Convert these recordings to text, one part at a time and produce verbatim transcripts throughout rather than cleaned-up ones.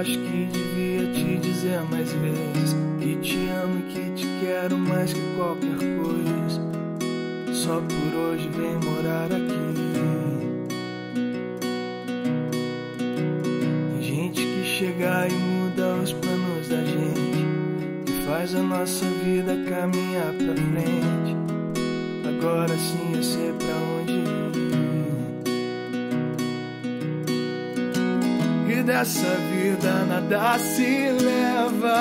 acho que devia te dizer mais vezes que te amo e que te quero mais que qualquer coisa. Só por hoje vem morar aqui. Tem gente que chega e muda os planos da gente e faz a nossa vida caminhar pra frente. Agora sim eu sei pra onde ir. E dessa vida nada se leva,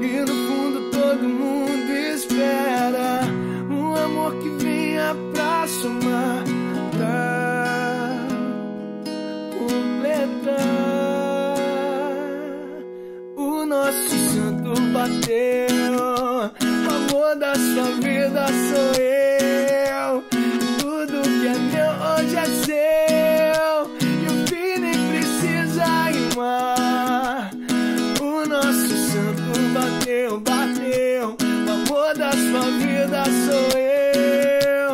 e no fundo todo mundo espera um amor que venha pra somar, pra completar. O nosso santo bateu, o amor da sua vida sou eu. Sou eu,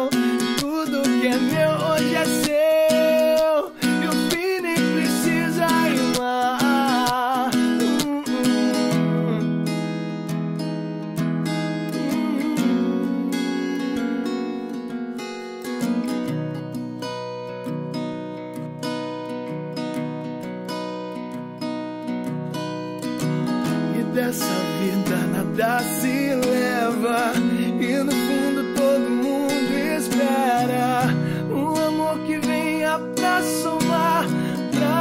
tudo que é meu hoje é seu, e o fim nem precisa rimar. hum, hum. hum. E dessa vida nada se leva, e no fundo todo mundo espera um amor que venha pra somar, pra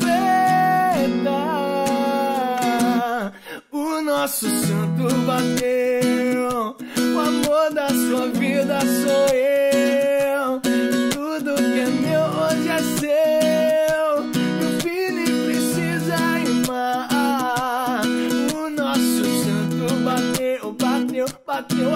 completar. O nosso santo bateu, o amor da sua vida sou eu. Tudo que é meu hoje é seu, meu filho precisa amar. Bateu, bateu, bateu.